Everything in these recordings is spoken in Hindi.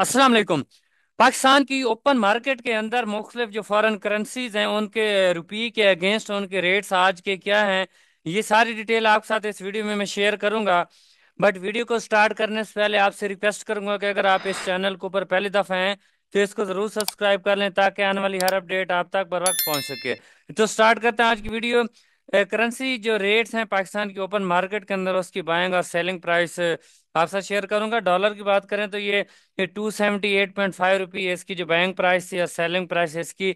अस्सलाम वालेकुम। पाकिस्तान की ओपन मार्केट के अंदर मुख्तलिफ जो फॉरेन करेंसीज हैं उनके रुपये के अगेंस्ट उनके रेट्स आज के क्या हैं, ये सारी डिटेल आपके साथ इस वीडियो में मैं शेयर करूंगा। बट वीडियो को स्टार्ट करने से पहले आपसे रिक्वेस्ट करूंगा कि अगर आप इस चैनल के ऊपर पहली दफ़ा हैं तो इसको ज़रूर सब्सक्राइब कर लें ताकि आने वाली हर अपडेट आप तक बर वक्त पहुँच सके। तो स्टार्ट करते हैं आज की वीडियो। करेंसी जो रेट्स हैं पाकिस्तान की ओपन मार्केट के अंदर उसकी बाइंग और सेलिंग प्राइस आपसे साथ शेयर करूंगा। डॉलर की बात करें तो ये 278.5 रुपये इसकी जो बाइंग प्राइस थी और सेलिंग प्राइस इसकी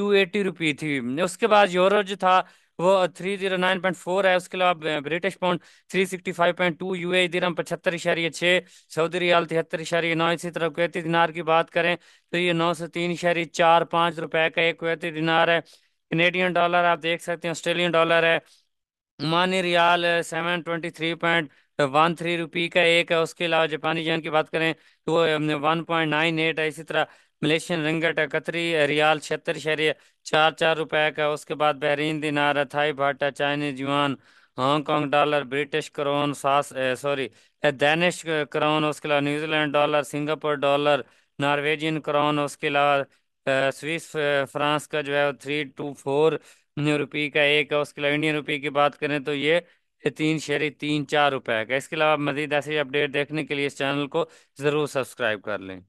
280 रुपये थी। उसके बाद यूरो जो था वो 309.4 है। उसके अलावा ब्रिटिश पाउंड 365.2, यूएई दिरहम 75.6, सऊदी रियाल 73.9। इसी तरह कुवैती दिनार की बात करें तो ये 903.45 रुपए का एक कुवैती दिनार है। कनेडियन डॉलर आप देख सकते हैं, ऑस्ट्रेलियन डॉलर है, ओमानी रियाल 723.13 रुपये का एक है। उसके अलावा जापानी येन की बात करें तो वो 1.98 है। इसी तरह मलेशियन रिंगट है, कतरी रियाल 76.44 रुपए का। उसके बाद बहरीन दिनार है, थाई भाट है, Chinese yuan, Hong Kong dollar, British krone, Danish krone. उसके अलावा New Zealand dollar, Singapore dollar, Norwegian krone. उसके अलावा स्विस फ्रांस का जो है 324 रुपये का एक है। उसके अलावा इंडियन रुपये की बात करें तो ये 3.34 रुपए का। इसके अलावा मज़ीद ऐसी अपडेट देखने के लिए इस चैनल को ज़रूर सब्सक्राइब कर लें।